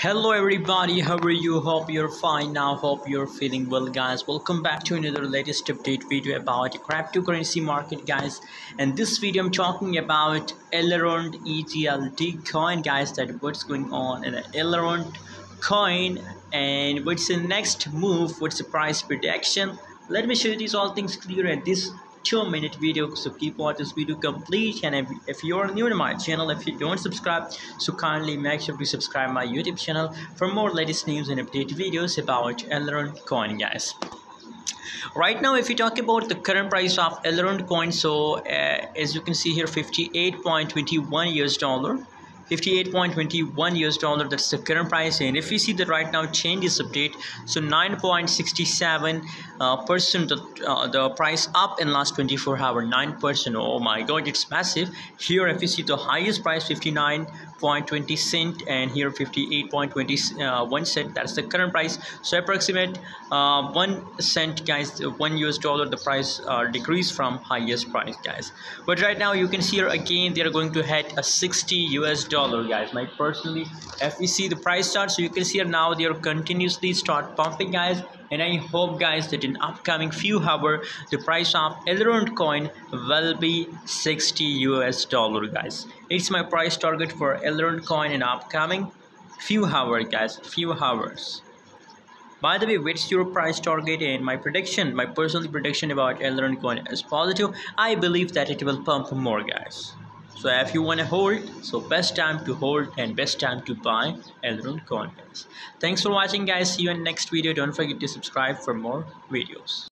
Hello everybody, how are you? Hope you're fine. Now hope you're feeling well, guys. Welcome back to another latest update video about the cryptocurrency market, guys. And this video I'm talking about Elrond EGLD coin, guys, that what's going on in Elrond coin and what's the next move, what's the price prediction. Let me show you these all things clear at this 2-minute video, so keep watching this video complete. And if you are new to my channel, if you don't subscribe, so kindly make sure to subscribe my YouTube channel for more latest news and update videos about Elrond coin, guys. Right now, if you talk about the current price of Elrond coin, so as you can see here, $58.21 US dollar, $58.21 US dollar, that's the current price. And if you see the right now changes update, so 9.67% the price up in last 24 hours, 9%. Oh my god, it's massive. Here if you see the highest price, 59.20 cent, and here 58.21 cent, that's the current price. So approximate 1 cent, guys, $1 US dollar the price decreased from highest price, guys. But right now you can see here again they are going to hit a $60 US dollar, guys. Like personally, if we see the price chart, so you can see now they are continuously start pumping, guys. And I hope, guys, that in upcoming few hours the price of Elrond coin will be $60 US dollar, guys. It's my price target for Elrond coin in upcoming few hours, guys, few hours. By the way, what's your price target? And my prediction, my personal prediction about Elrond coin is positive. I believe that it will pump more, guys. So if you want to hold, so best time to hold and best time to buy Elrond coin, guys. Thanks for watching, guys. See you in next video. Don't forget to subscribe for more videos.